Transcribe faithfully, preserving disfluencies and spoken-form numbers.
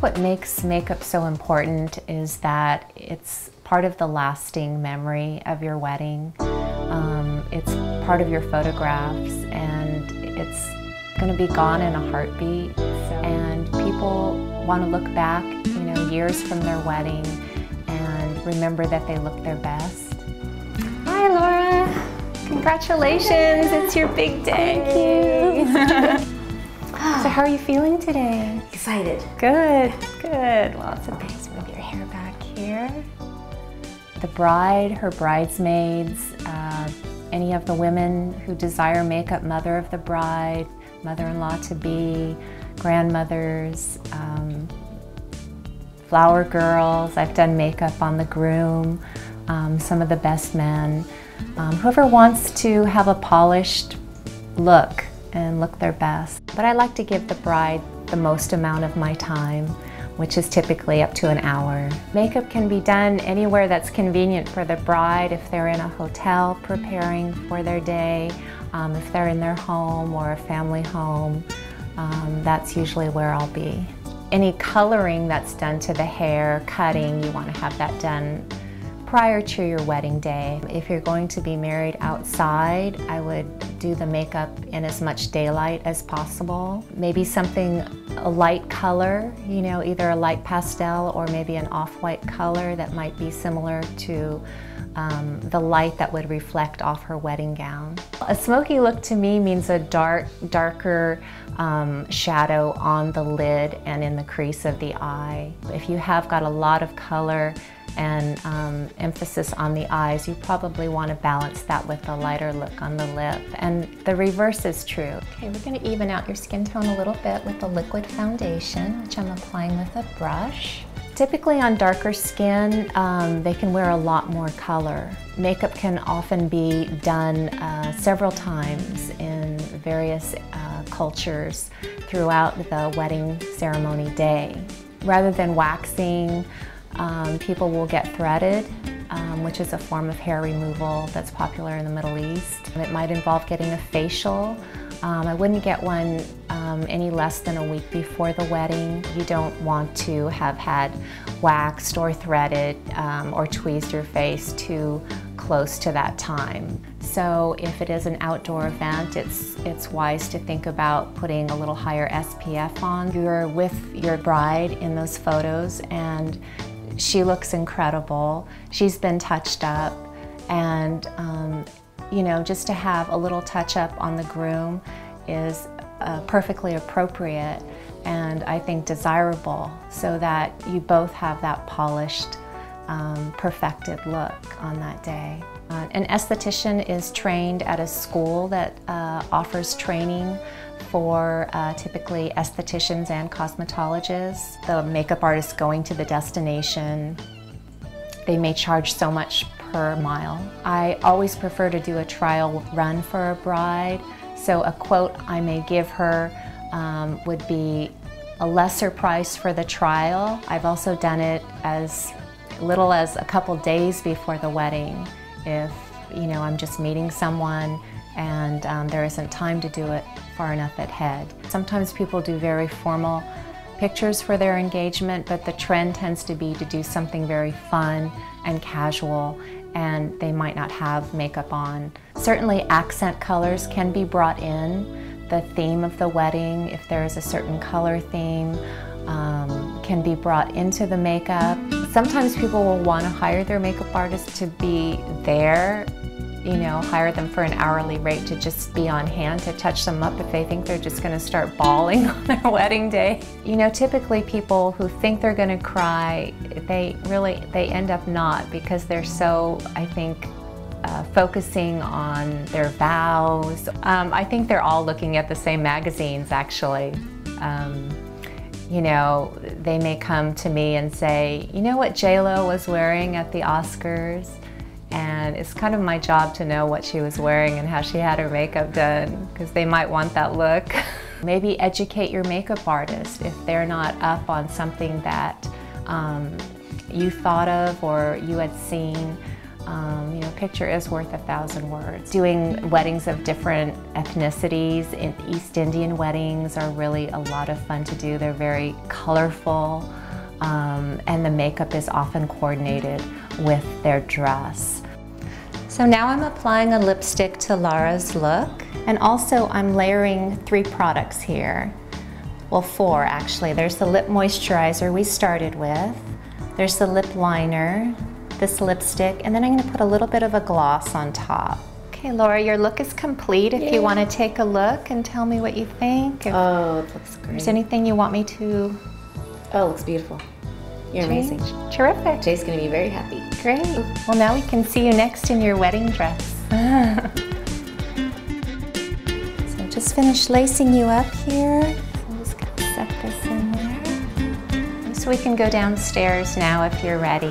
think what makes makeup so important is that it's part of the lasting memory of your wedding. Um, it's part of your photographs, and it's going to be gone in a heartbeat. And people want to look back, you know, years from their wedding and remember that they looked their best. Hi, Laura. Congratulations. It's your big day. Thank you. So how are you feeling today? Excited. Good, good. Lots of things. Move your hair back here. The bride, her bridesmaids, uh, any of the women who desire makeup, mother of the bride, mother-in-law-to-be, grandmothers, um, flower girls. I've done makeup on the groom, um, some of the best men. Um, whoever wants to have a polished look and look their best. But I like to give the bride the most amount of my time, which is typically up to an hour. Makeup can be done anywhere that's convenient for the bride, if they're in a hotel preparing for their day, um, if they're in their home or a family home, um, that's usually where I'll be. Any coloring that's done to the hair, cutting, you want to have that done prior to your wedding day. If you're going to be married outside, I would do the makeup in as much daylight as possible. Maybe something, a light color, you know, either a light pastel or maybe an off-white color that might be similar to um, the light that would reflect off her wedding gown. A smoky look to me means a dark, darker um, shadow on the lid and in the crease of the eye. If you have got a lot of color and um, emphasis on the eyes, you probably want to balance that with a lighter look on the lip. And the reverse is true. Okay, we're going to even out your skin tone a little bit with the liquid foundation, which I'm applying with a brush. Typically on darker skin, um, they can wear a lot more color. Makeup can often be done uh, several times in various uh, cultures throughout the wedding ceremony day. Rather than waxing, Um, people will get threaded, um, which is a form of hair removal that's popular in the Middle East. It might involve getting a facial. Um, I wouldn't get one um, any less than a week before the wedding. You don't want to have had waxed or threaded um, or tweezed your face too close to that time. So if it is an outdoor event, it's, it's wise to think about putting a little higher S P F on. You're with your bride in those photos, and she looks incredible. She's been touched up, and um, you know, just to have a little touch up on the groom is uh, perfectly appropriate and I think desirable, so that you both have that polished, um, perfected look on that day. Uh, an esthetician is trained at a school that uh, offers training for uh, typically estheticians and cosmetologists. The makeup artist going to the destination, they may charge so much per mile. I always prefer to do a trial run for a bride, so a quote I may give her um, would be a lesser price for the trial. I've also done it as little as a couple days before the wedding, if you know I'm just meeting someone and um, there isn't time to do it far enough ahead. Sometimes people do very formal pictures for their engagement, but the trend tends to be to do something very fun and casual, and they might not have makeup on. Certainly accent colors can be brought in. The theme of the wedding, if there is a certain color theme, um, can be brought into the makeup. Sometimes people will want to hire their makeup artist to be there, you know, hire them for an hourly rate to just be on hand to touch them up if they think they're just going to start bawling on their wedding day. You know, typically people who think they're going to cry, they really, they end up not, because they're so, I think, uh, focusing on their vows. Um, I think they're all looking at the same magazines, actually. Um, you know, they may come to me and say, you know what J Lo was wearing at the Oscars? And it's kind of my job to know what she was wearing and how she had her makeup done, because they might want that look. Maybe educate your makeup artist if they're not up on something that um, you thought of or you had seen. Um, you know, a picture is worth a thousand words. Doing weddings of different ethnicities, in East Indian weddings are really a lot of fun to do. They're very colorful, um, and the makeup is often coordinated with their dress. So now I'm applying a lipstick to Lara's look. And also I'm layering three products here. Well, four actually. There's the lip moisturizer we started with. There's the lip liner, this lipstick, and then I'm gonna put a little bit of a gloss on top. Okay, Laura, your look is complete. If Yay. You wanna take a look and tell me what you think. If oh, it looks great. Is there anything you want me to? Oh, it looks beautiful. You're amazing. Terrific. Jay's gonna be very happy. Great. Well, now we can see you next in your wedding dress. So just finished lacing you up here. So I'm just gonna set this in there. So we can go downstairs now if you're ready.